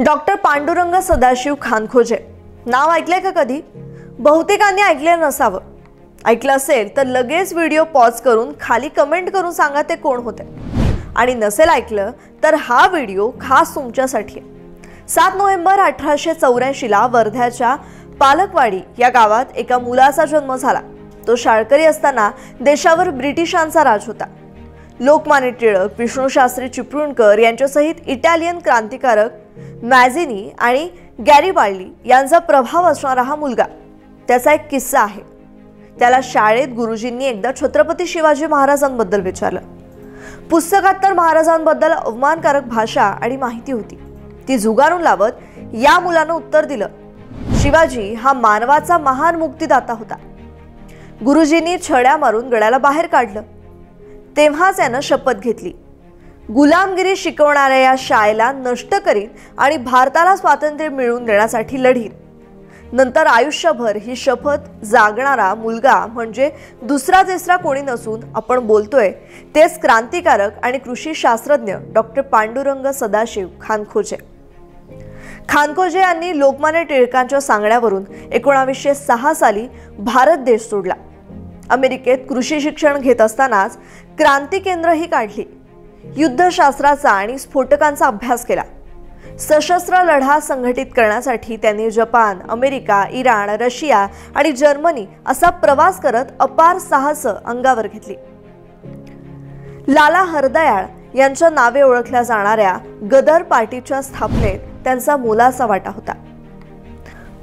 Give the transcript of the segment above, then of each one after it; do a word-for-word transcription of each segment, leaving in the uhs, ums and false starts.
डॉ पांडुरंग सदाशिव खानखोजे नाव ऐकलंय का कधी? बहुतेकांनी ऐकले नसावं. ऐकलं असेल तर लगेच व्हिडिओ पॉज करून खाली कमेंट करून सांगा ते कोण होते. आणि नसेल ऐकलं तर हा व्हिडिओ खास तुमच्यासाठी आहे. सात नोव्हेंबर अठराशे चौऱ्याऐंशीला वर्ध्याच्या पालकवाडी या गावात एका मुलाचा जन्म झाला. तो शाळकरी असताना देशावर ब्रिटिशांचा राज होता. लोकमान्य टिळक, विष्णू शास्त्री चिपळूणकर यांच्यासहित इटालियन क्रांतिकारक मॅझिनी आणि गॅरिबाल्डी यांचा प्रभाव असणारा हा मुलगा. त्याचा एक किस्सा आहे. त्याला शाळेत गुरुजींनी एकदा छत्रपती शिवाजी महाराजांबद्दल विचारलं. पुस्तकात तर महाराजांबद्दल अवमानकारक भाषा आणि माहिती होती. ती झुगारून लावत या मुलानं उत्तर दिलं, शिवाजी हा मानवाचा महान मुक्तिदाता होता. गुरुजींनी छड्या मारून गड्याला बाहेर काढलं. तेव्हाच त्यानं शपथ घेतली, गुलामगिरी शिकवणाऱ्या या शाळेला नष्ट करीन आणि भारताला स्वातंत्र्य मिळवून देण्यासाठी लढीन. नंतर आयुष्यभर ही शपथ जागणारा मुलगा म्हणजे दुसरा तिसरा कोणी नसून आपण बोलतोय तेच क्रांतिकारक आणि कृषी शास्त्रज्ञ डॉ पांडुरंग सदाशिव खानखोजे. खानखोजे यांनी लोकमान्य टिळकांच्या सांगण्यावरून एकोणावीसशे सहा साली भारत देश सोडला. अमेरिकेत कृषी शिक्षण घेत असतानाच क्रांती केंद्रही काढली. युद्धशास्त्राचा आणि स्फोटकांचा अभ्यास केला. सशस्त्र लढा संघटित करण्यासाठी त्यांनी जपान, अमेरिका, इराण, रशिया आणि जर्मनी असा प्रवास करत अपार साहस अंगावर घेतली. लाला हरदयाळ यांच्या नावे ओळखल्या जाणाऱ्या गदर पार्टीच्या स्थापनेत त्यांचा मोलाचा वाटा होता.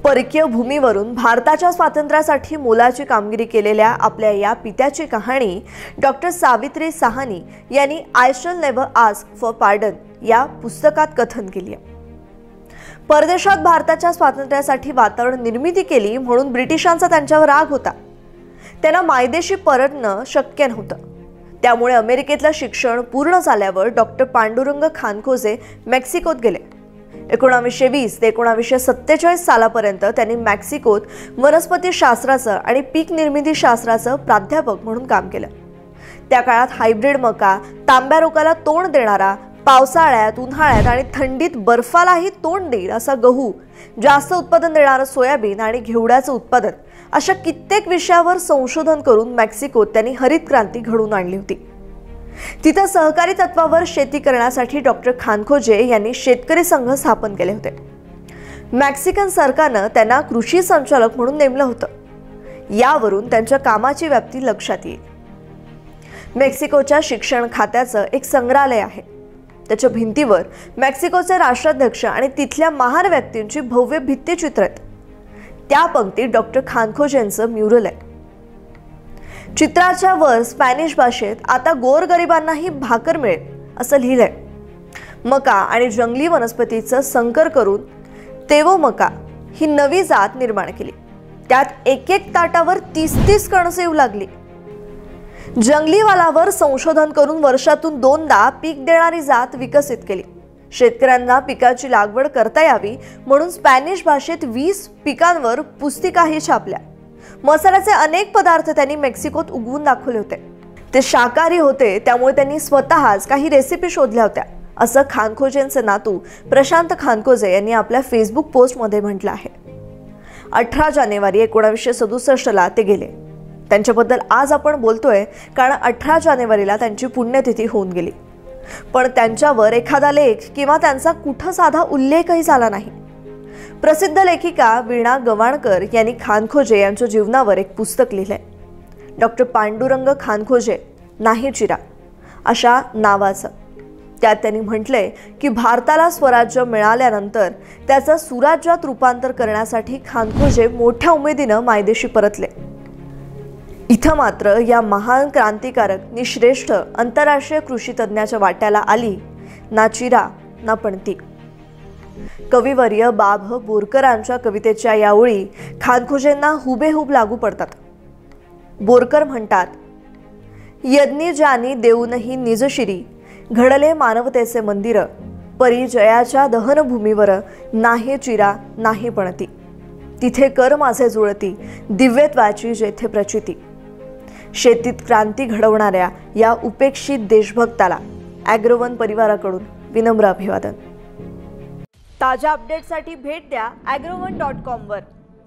परकीय भूमीवरून भारताच्या स्वातंत्र्यासाठी मोलाची कामगिरी केलेल्या आपल्या या पित्याची कहाणी डॉ सावित्री सहानी यांनी I shall never ask for pardon या पुस्तकात कथन केली आहे. परदेशात भारताच्या स्वातंत्र्यासाठी वातावरण निर्मिती केली म्हणून ब्रिटिशांचा त्यांच्यावर राग होता. त्यांना मायदेशी परतणं शक्य नव्हतं. त्यामुळे अमेरिकेतलं शिक्षण पूर्ण झाल्यावर डॉ पांडुरंग खानखोजे मेक्सिकोत गेले. एकोणावीसशे वीस ते एकोणावीसशे सत्तेचाळीस सालापर्यंत त्यांनी मेक्सिकोत वनस्पती शास्त्राचं आणि पीक निर्मिती शास्त्राचं प्राध्यापक म्हणून काम केलं. त्या काळात हायब्रिड मका, तांब्या रोगाला तोंड देणारा, पावसाळ्यात, उन्हाळ्यात आणि थंडीत बर्फालाही तोंड देईल असा गहू, जास्त उत्पादन देणारं सोयाबीन आणि घेवड्याचं उत्पादन अशा कित्येक विषयावर संशोधन करून मेक्सिकोत त्यांनी हरित क्रांती घडवून आणली होती. तिथं सहकारी तत्वावर शेती करण्यासाठी डॉ खानखोजे यांनी शेतकरी संघ स्थापन केले होते. मेक्सिकन सरकारनं त्यांना कृषी संचालक म्हणून नेमलं होतं. यावरून त्यांच्या कामाची व्याप्ती लक्षात येईल. मेक्सिकोच्या शिक्षण खात्याचं एक संग्रहालय आहे. त्याच्या भिंतीवर मेक्सिकोचे राष्ट्राध्यक्ष आणि तिथल्या महान व्यक्तींची भव्य भित्तीचित्र आहेत. त्या पंक्ती डॉ खानखोजेंचं म्युरल आहे. चित्राच्या वर स्पॅनिश भाषेत आता गोरगरिबांनाही भाकर मिळेल असं लिहिलंय. मका आणि जंगली वनस्पतीचं संकर करून तेवो मका ही नवी जात निर्माण केली. त्यात एक एक ताटावर तीस तीस कणसं येऊ लागली. जंगली वालावर संशोधन करून वर्षातून दोनदा पीक देणारी जात विकसित केली. शेतकऱ्यांना पिकाची लागवड करता यावी म्हणून स्पॅनिश भाषेत वीस पिकांवर पुस्तिकाही छापल्या. मसाल्याचे अनेक पदार्थ त्यांनी मेक्सिकोत उगवून दाखवले होते. ते शाकाहारी होते त्यामुळे त्यांनी स्वतःच काही रेसिपी शोधल्या होत्या असं खानखोजेंचे नातू प्रशांत खानखोजे यांनी आपल्या फेसबुक पोस्टमध्ये म्हटलं आहे. अठरा जानेवारी एकोणावीसशे सदुसष्टला ते गेले. त्यांच्याबद्दल आज आपण बोलतोय कारण अठरा जानेवारीला त्यांची पुण्यतिथी होऊन गेली. पण त्यांच्यावर एखादा लेख किंवा त्यांचा कुठं साधा उल्लेखही झाला नाही. प्रसिद्ध लेखिका वीणा गवाणकर यांनी खानखोजे यांच्या जीवनावर एक पुस्तक लिहिलंय. डॉक्टर पांडुरंग खानखोजे नाही चिरा अशा नावाचं. त्यात त्यांनी म्हटलंय की भारताला स्वराज्य मिळाल्यानंतर त्याचं सुराज्यात रूपांतर करण्यासाठी खानखोजे मोठ्या उमेदीनं मायदेशी परतले. इथं मात्र या महान क्रांतिकारक निश्रेष्ठ आंतरराष्ट्रीय कृषी तज्ज्ञाच्या वाट्याला आली ना चिरा ना पणती. कविवर्य बाभा बोरकरांच्या कवितेच्या या ओळी खानखोजेंना हुबेहूब लागू पडतात. बोरकर म्हणतात, यज्ञी जानी देऊनही निजशिरी घडले मानवतेचे मंदिर परी जयाच्या दहनभूमीवर नाही चिरा नाही पणती तिथे कर माझे जुळती दिव्यत्वाची जेथे प्रचिती. शेतीत क्रांती घडवणाऱ्या या उपेक्षित देशभक्ताला ॲग्रोवन परिवाराकडून विनम्र अभिवादन. ताजा अपडेट्ससाठी भेट द्या ॲग्रोवन डॉट कॉम वर।